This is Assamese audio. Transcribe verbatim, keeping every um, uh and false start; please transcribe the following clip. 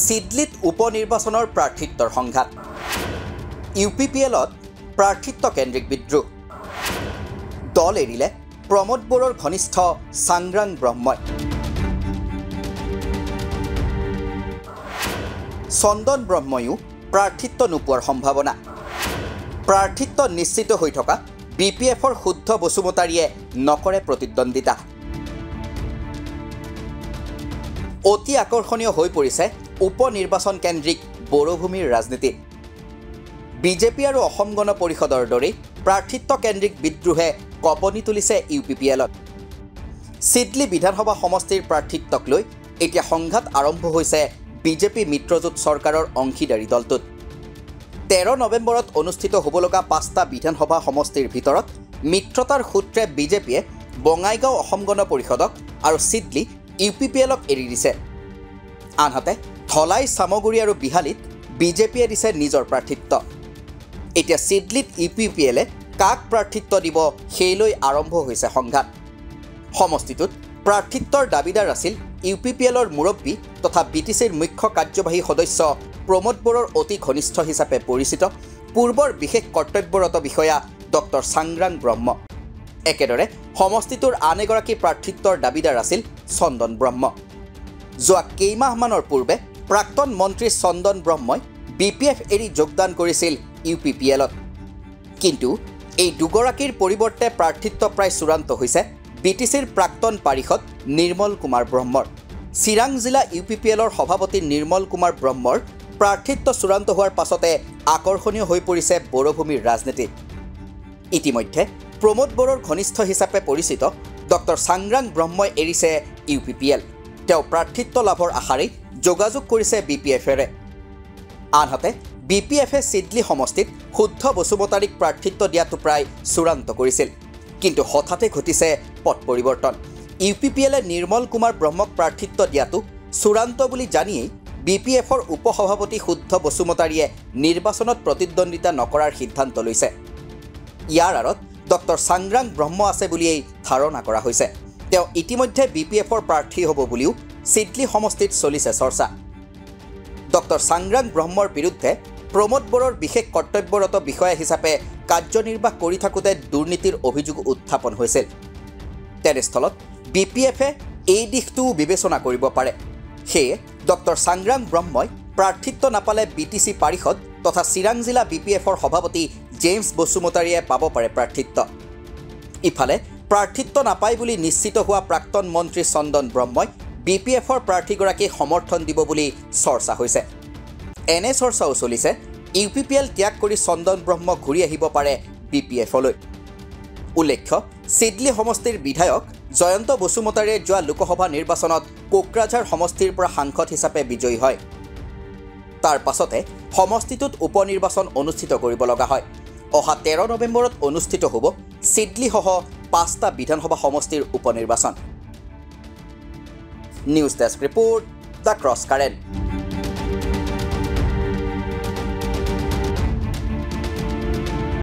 Sidlit উপনিৰ্বাচনৰ প্ৰাৰ্থিত্বৰ সংঘাত ইউপিপিএল ত প্ৰাৰ্থিত্ব কেন্দ্ৰিক বিদ্ৰোহ দল এৰিলে প্ৰমোদ বৰৰ ঘনিষ্ঠ সংগ্ৰাম ব্ৰহ্মা চন্দন ব্ৰহ্ময়ো প্ৰাৰ্থিত্ব নোপোৱাৰ সম্ভাৱনা প্ৰাৰ্থিত্ব নিশ্চিত হৈ থকা বিপিএফ ৰ শুদ্ধ বসুমতাৰীয়ে নকৰে প্ৰতিদ্বন্দ্বিতা অতি আকৰ্ষণীয় হৈ পৰিছে উপনিৰ্বাচন কেন্দ্ৰিক বৰভূমিৰ ৰাজনীতি বিজেপি আৰু অসম গণ পৰিষদৰ দৰে প্ৰাৰ্থিত্ব কেন্দ্ৰিক বিদ্ৰোহে কপনি তুলিছে ইউপিপিএলত সিডলি বিধানসভা সমষ্টিৰ প্ৰাৰ্থিত্বক লৈ এতিয়া সংঘাত আৰম্ভ হৈছে বিজেপি মিত্ৰজোট চৰকাৰৰ অংশীদাৰী দলটোত তেৰ নৱেম্বৰত অনুষ্ঠিত হ'বলগা পাঁচটা বিধানসভা সমষ্টিৰ ভিতৰত মিত্ৰতাৰ সূত্ৰে বিজেপিয়ে বঙাইগাঁও অসম গণ পৰিষদক আৰু সিডলি ইউপিপিএলক এৰি দিছে আনহাতে থলাই সামগুৰি আৰু বিহালিত বিজেপিয়ে দিছে নিজৰ প্ৰাৰ্থিত্ব এতিয়া সিডলিত ইউপিপিএলে কাক প্ৰাৰ্থিত্ব দিব হেলৈ আৰম্ভ হৈছে সংঘাত সমষ্টিটোত প্ৰাৰ্থিত্বৰ দাবীদাৰ আছিল ইউপিপিএলৰ মুৰব্বী তথা বিটিচিৰ মুখ্য কাৰ্যবাহী সদস্য প্ৰমোদ বৰৰ অতি ঘনিষ্ঠ হিচাপে পৰিচিত পূৰ্বৰ বিশেষ কৰ্তব্যৰত বিষয়া ডক্টৰ সংগ্ৰাম ব্ৰহ্মা একেদৰে সমষ্টিটোৰ আন এগৰাকী প্ৰাৰ্থিত্বৰ দাবীদাৰ আছিল চন্দন ব্ৰহ্মা যোৱা কেইমাহমানৰ পূৰ্বে প্ৰাক্তন মন্ত্ৰী চন্দন ব্ৰহ্মাই বিপিএফ এৰি যোগদান কৰিছিল ইউপিপিএলত কিন্তু এই দুগৰাকীৰ পৰিৱৰ্তে প্ৰাৰ্থিত্ব প্ৰায় চূড়ান্ত হৈছে বিটিচিৰ প্ৰাক্তন পৰিষদ নিৰ্মল কুমাৰ ব্ৰহ্মাৰ চিৰাং জিলা ইউপিপিএলৰ সভাপতি নিৰ্মল কুমাৰ ব্ৰহ্মাৰ প্ৰাৰ্থিত্ব চূড়ান্ত হোৱাৰ পাছতে আকৰ্ষণীয় হৈ পৰিছে বৰভূমিৰ ৰাজনীতি ইতিমধ্যে প্ৰমোদ বৰৰ ঘনিষ্ঠ হিচাপে পৰিচিত ডক্টৰ সংগ্ৰাম ব্ৰহ্মাই এৰিছে ইউপিপিএল তেওঁ প্ৰাৰ্থিত্ব লাভৰ আশাৰে যোগাযোগ কৰিছে বিপিএফৰে আনহাতে বিপিএফে সিডলি সমষ্টিত শুদ্ধ বসুমতাৰীক প্ৰাৰ্থিত্ব দিয়াটো প্ৰায় চূড়ান্ত কৰিছিল কিন্তু হঠাতে ঘটিছে পথ পৰিৱৰ্তন ইউপিপিএলে নিৰ্মল কুমাৰ ব্ৰহ্মাক প্ৰাৰ্থিত্ব দিয়াটো চূড়ান্ত বুলি জানিয়েই বিপিএফৰ উপসভাপতি শুদ্ধ বসুমতাৰীয়ে নিৰ্বাচনত প্ৰতিদ্বন্দ্বিতা নকৰাৰ সিদ্ধান্ত লৈছে ইয়াৰ আঁৰত ডক্টৰ সংগ্ৰাম ব্ৰহ্মা আছে বুলিয়েই ধাৰণা কৰা হৈছে তেওঁ ইতিমধ্যে বিপিএফৰ প্ৰাৰ্থী হ'ব বুলিও সিডলি সমষ্টিত চলিছে চৰ্চা ডক্টৰ সংগ্ৰাম ব্ৰহ্মাৰ বিৰুদ্ধে প্ৰমোদ বৰৰ বিশেষ কৰ্তব্যৰত বিষয়া হিচাপে কাৰ্যনিৰ্বাহ কৰি থাকোঁতে দুৰ্নীতিৰ অভিযোগ উত্থাপন হৈছিল তেনেস্থলত বিপিএফে এই দিশটো বিবেচনা কৰিব পাৰে সেয়ে ডক্টৰ সংগ্ৰাম ব্ৰহ্মাই প্ৰাৰ্থিত্ব নাপালে বিটিচি পৰিষদ তথা চিৰাং জিলা বিপিএফৰ সভাপতি জেমছ বসুমতাৰীয়ে পাব পাৰে প্ৰাৰ্থিত্ব ইফালে প্ৰাৰ্থিত্ব নাপায় বুলি নিশ্চিত হোৱা প্ৰাক্তন মন্ত্ৰী চন্দন ব্ৰহ্মাই বিপিএফৰ প্ৰাৰ্থীগৰাকীক সমৰ্থন দিব বুলি চৰ্চা হৈছে এনে চৰ্চাও চলিছে ইউপিপিএল ত্যাগ কৰি চন্দন ব্ৰহ্মা ঘূৰি আহিব পাৰে বিপিএফলৈ উল্লেখ্য সিডলি সমষ্টিৰ বিধায়ক জয়ন্ত বসুমতাৰীয়ে যোৱা লোকসভা নিৰ্বাচনত কোকৰাঝাৰ সমষ্টিৰ পৰা সাংসদ হিচাপে বিজয়ী হয় তাৰ পাছতে সমষ্টিটোত উপনিৰ্বাচন অনুষ্ঠিত কৰিব লগা হয় অহা তেৰ নৱেম্বৰত অনুষ্ঠিত হ'ব সিডলি সহ পাঁচটা বিধানসভা সমষ্টিৰ উপনিৰ্বাচন news desk report the cross current.